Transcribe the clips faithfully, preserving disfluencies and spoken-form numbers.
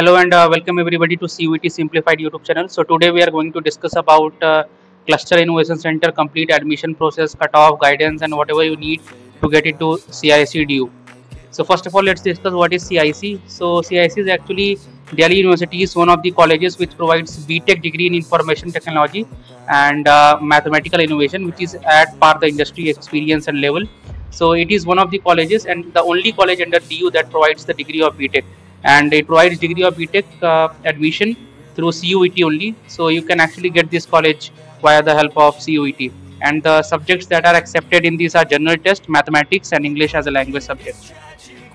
Hello and uh, welcome everybody to C U E T Simplified YouTube channel. So today we are going to discuss about uh, Cluster Innovation Centre, complete admission process, cutoff, guidance and whatever you need to get into C I C D U. So first of all, let's discuss what is C I C. So C I C is actually Delhi University is one of the colleges which provides B.Tech degree in Information Technology and uh, Mathematical Innovation, which is at par the industry experience and level. So it is one of the colleges and the only college under D U that provides the degree of B.Tech. And it provides degree of B.Tech uh, admission through C U E T only. So you can actually get this college via the help of C U E T. And the subjects that are accepted in these are general test, mathematics and English as a language subject.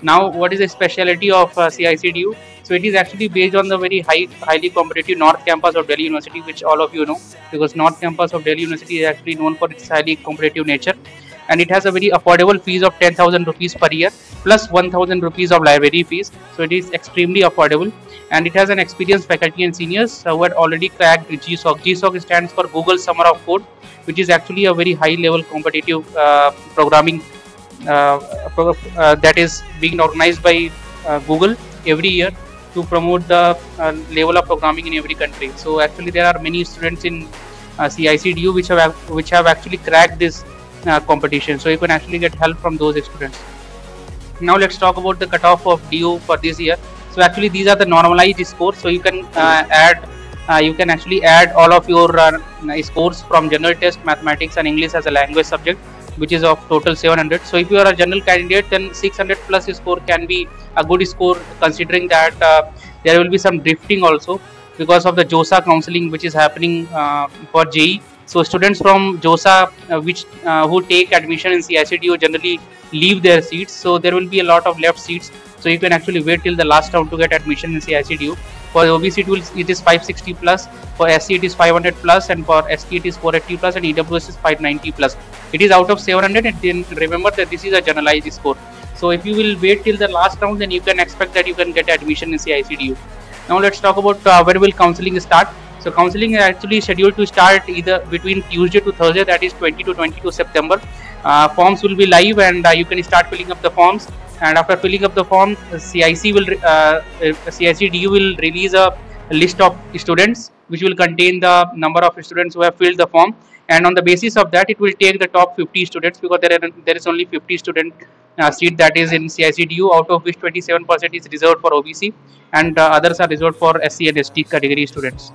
Now what is the speciality of uh, C I C D U? So it is actually based on the very high, highly competitive North Campus of Delhi University, which all of you know, because North Campus of Delhi University is actually known for its highly competitive nature. And it has a very affordable fees of ten thousand rupees per year plus one thousand rupees of library fees. So it is extremely affordable, and it has an experienced faculty and seniors who had already cracked G SOC. G SOC stands for Google Summer of Code, which is actually a very high level competitive uh, programming uh, pro uh, that is being organized by uh, Google every year to promote the uh, level of programming in every country. So actually there are many students in uh, C I C D U which have, which have actually cracked this Uh, competition, so you can actually get help from those students. Now let's talk about the cutoff of D U for this year. So actually these are the normalized scores, so you can uh, add uh, you can actually add all of your uh, scores from general test, mathematics and English as a language subject, which is of total seven hundred. So if you are a general candidate, then six hundred plus score can be a good score, considering that uh, there will be some drifting also because of the JoSAA counseling which is happening uh, for J E E. So students from JoSAA uh, which uh, who take admission in C I C D U generally leave their seats. So there will be a lot of left seats. So you can actually wait till the last round to get admission in C I C D U. For O B C it, will, it is five sixty plus, for S C it is five hundred plus, and for S T it is four eighty plus, and E W S is five ninety plus. It is out of seven hundred, and then remember that this is a generalized score. So if you will wait till the last round, then you can expect that you can get admission in C I C D U. Now let's talk about uh, where will counselling start. So counselling is actually scheduled to start either between Tuesday to Thursday, that is twenty to twenty-two September. Uh, forms will be live, and uh, you can start filling up the forms. And after filling up the form, C I C will uh, C I C D U will release a list of students, which will contain the number of students who have filled the form. And on the basis of that, it will take the top fifty students, because there are, there is only fifty student uh, seat that is in C I C D U, out of which twenty-seven percent is reserved for O B C, and uh, others are reserved for S C and S T category students.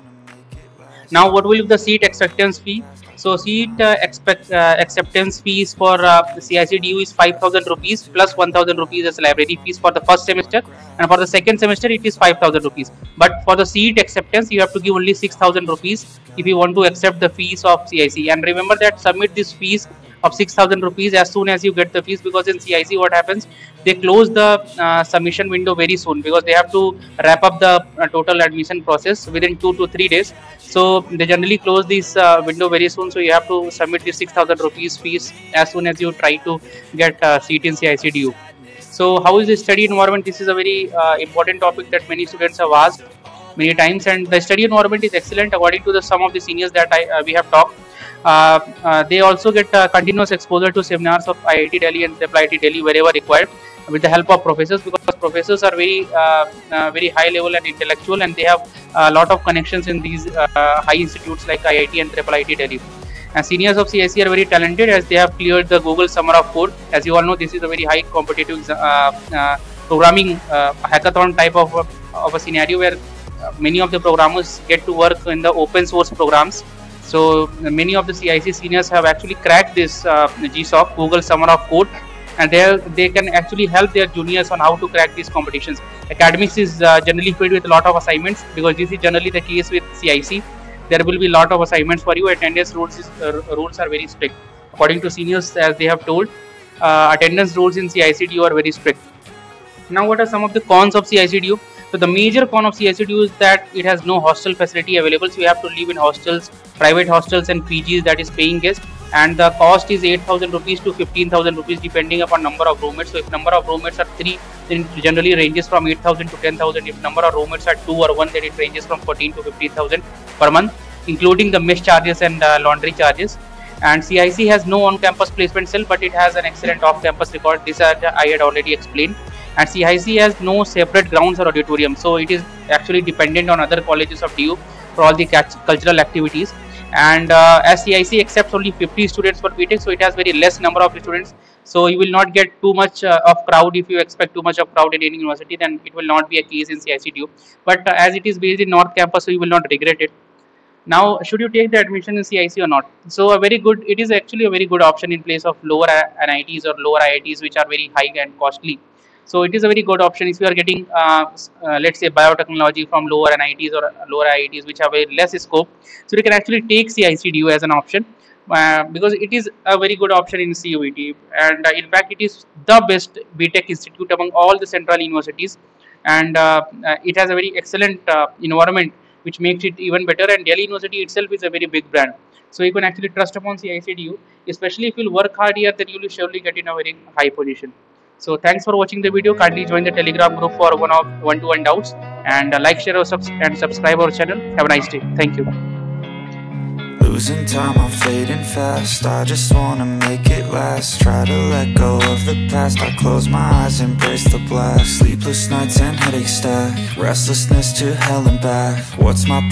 Now what will be the seat acceptance fee? So seat uh, expect, uh, acceptance fees for uh, C I C D U is five thousand rupees plus one thousand rupees as library fees for the first semester, and for the second semester it is five thousand rupees. But for the seat acceptance you have to give only six thousand rupees if you want to accept the fees of C I C. And remember that submit these fees of six thousand rupees as soon as you get the fees, because in C I C what happens, they close the uh, submission window very soon, because they have to wrap up the uh, total admission process within two to three days. So they generally close this uh, window very soon, so you have to submit the six thousand rupees fees as soon as you try to get a uh, seat in C I C D U. So how is the study environment? This is a very uh, important topic that many students have asked many times, and the study environment is excellent according to the some of the seniors that I, uh, we have talked. Uh, uh, they also get uh, continuous exposure to seminars of I I T Delhi and I I I T Delhi wherever required, with the help of professors, because professors are very uh, uh, very high level and intellectual, and they have a lot of connections in these uh, high institutes like I I I T and I I I T Delhi. And seniors of C I C are very talented, as they have cleared the Google Summer of Code. As you all know, this is a very high competitive uh, uh, programming uh, hackathon type of, of a scenario where many of the programmers get to work in the open source programs. So many of the C I C seniors have actually cracked this uh, G SOC, Google Summer of Code, and they they can actually help their juniors on how to crack these competitions. Academics is uh, generally filled with a lot of assignments, because this is generally the case with C I C. There will be a lot of assignments for you. Attendance rules is, uh, rules are very strict. According to seniors, as they have told, uh, attendance rules in C I C D U are very strict. Now, what are some of the cons of C I C D U? So the major con of C I C D U is that it has no hostel facility available, so you have to live in hostels, private hostels and P Gs, that is paying guests, and the cost is eight thousand rupees to fifteen thousand rupees depending upon number of roommates. So if number of roommates are three, then it generally ranges from eight thousand to ten thousand. If number of roommates are two or one, then it ranges from fourteen to fifteen thousand per month, including the mess charges and uh, laundry charges. And C I C has no on-campus placement cell, but it has an excellent off-campus record. This I had already explained. And C I C has no separate grounds or auditorium, so it is actually dependent on other colleges of D U for all the cultural activities. And uh, as C I C accepts only fifty students for B.Tech, so it has very less number of students, so you will not get too much uh, of crowd. If you expect too much of crowd in any university, then it will not be a case in C I C D U. But uh, as it is based in North Campus, so you will not regret it. Now, should you take the admission in C I C or not? So a very good, it is actually a very good option in place of lower N I Ts or lower I I Ts, which are very high and costly. So it is a very good option if you are getting, uh, uh, let's say, biotechnology from lower N I Ts or lower I I Ts, which have a less scope. So you can actually take C I C D U as an option uh, because it is a very good option in C U E T. And uh, in fact, it is the best B.Tech institute among all the central universities. And uh, uh, it has a very excellent uh, environment, which makes it even better. And Delhi University itself is a very big brand. So you can actually trust upon C I C D U, especially if you work hard here, then you will surely get in a very high position. So thanks for watching the video. Kindly join the Telegram group for one of one-to-one doubts, and uh, like, share, or subs and subscribe our channel. Have a nice day. Thank you. Losing time, I'm fading fast. I just wanna make it last. Try to let go of the past. I close my eyes, embrace the blast. Sleepless nights and headache stack. Restlessness to hell and back. What's my